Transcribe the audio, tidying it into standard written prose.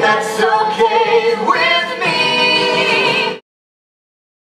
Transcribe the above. That's okay.